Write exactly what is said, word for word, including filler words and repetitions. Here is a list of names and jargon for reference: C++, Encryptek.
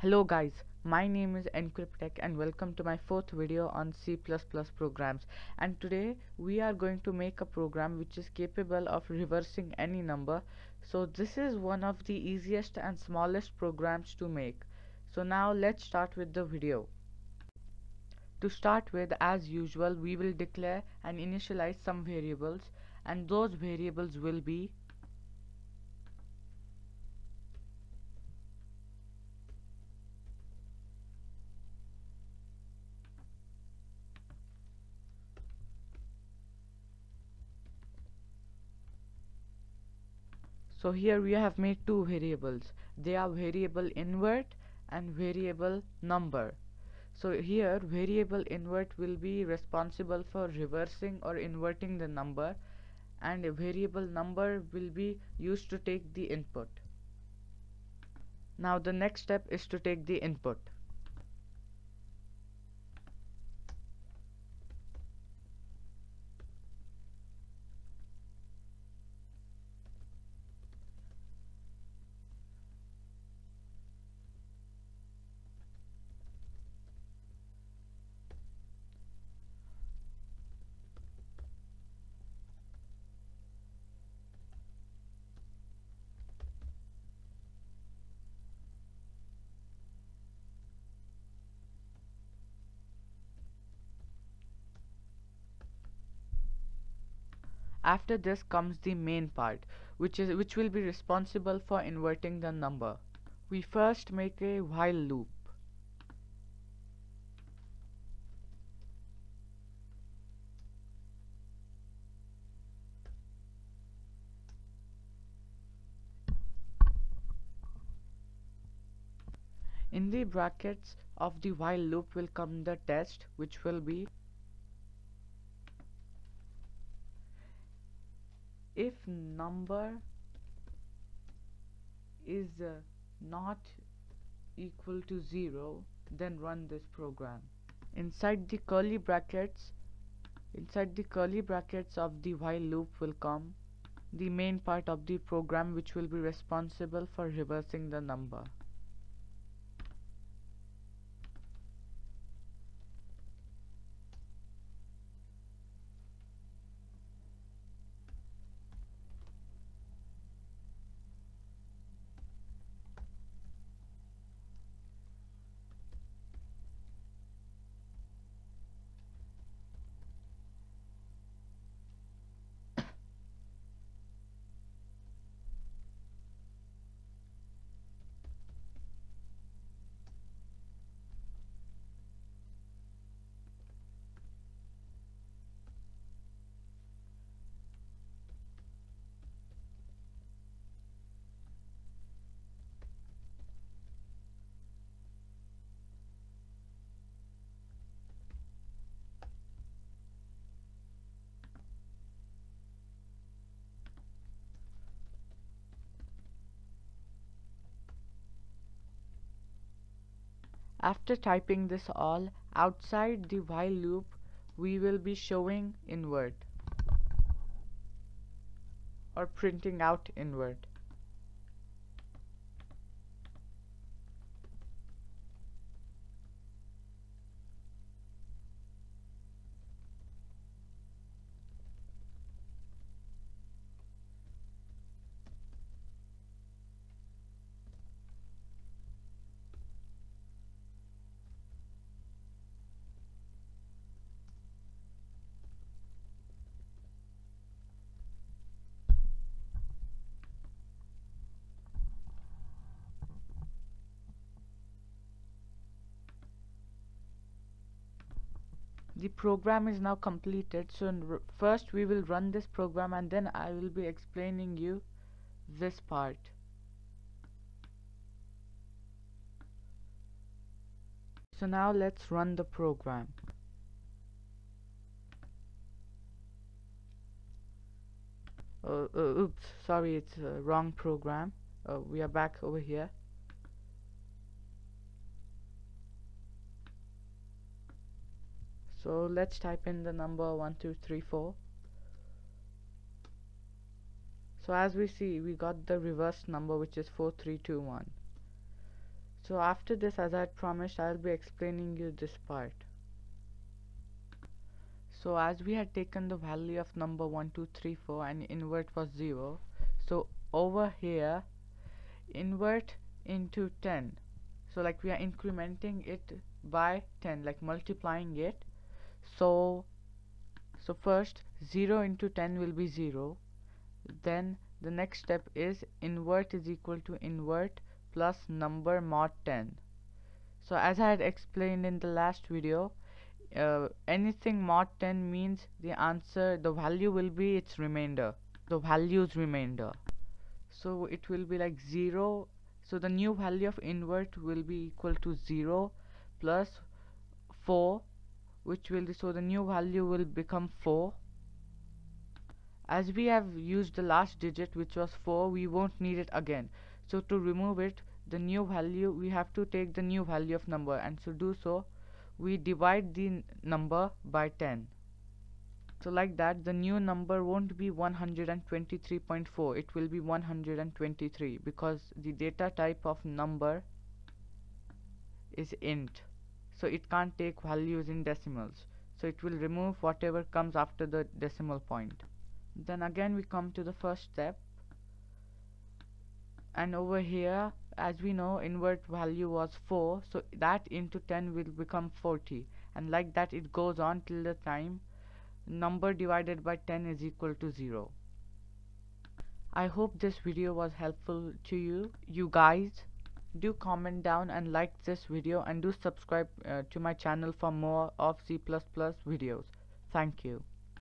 Hello guys, my name is Encryptek and welcome to my fourth video on C plus plus programs, and today we are going to make a program which is capable of reversing any number. So this is one of the easiest and smallest programs to make. So now let's start with the video. To start with, as usual, we will declare and initialize some variables, and those variables will be So here we have made two variables. They are variable invert and variable number. So here variable invert will be responsible for reversing or inverting the number, and a variable number will be used to take the input. Now the next step is to take the input. After this comes the main part, which is which will be responsible for inverting the number. We first make a while loop. In the brackets of the while loop will come the test, which will be if number is uh, not equal to zero, then run this program. Inside the curly brackets inside the curly brackets of the while loop will come the main part of the program, which will be responsible for reversing the number. After typing this all, outside the while loop, we will be showing invert or printing out invert. The program is now completed. So first we will run this program, and then I will be explaining you this part. So now let's run the program. Uh, uh, oops, sorry, it's a wrong program. Uh, we are back over here. So let's type in the number one two three four. So as we see, we got the reverse number, which is four three two one. So after this, as I had promised, I'll be explaining you this part. So as we had taken the value of number one, two, three, four and invert was zero, so over here invert into ten. So like we are incrementing it by ten, like multiplying it. So so first zero into ten will be zero. Then the next step is invert is equal to invert plus number mod ten. So as I had explained in the last video, uh, anything mod ten means the answer, the value will be its remainder, the value's remainder. So it will be like zero. So the new value of invert will be equal to zero plus four, which will be, so the new value will become four. As we have used the last digit, which was four, we won't need it again. So to remove it, the new value, we have to take the new value of number, and to do so we divide the number by ten. So like that, the new number won't be one hundred twenty-three point four, it will be one hundred twenty-three, because the data type of number is int, so it can't take values in decimals. So it will remove whatever comes after the decimal point. Then again we come to the first step, and over here, as we know, invert value was four, so that into ten will become forty, and like that it goes on till the time number divided by ten is equal to zero. I hope this video was helpful to you. You guys do comment down and like this video, and do subscribe uh, to my channel for more of C plus plus videos. Thank you.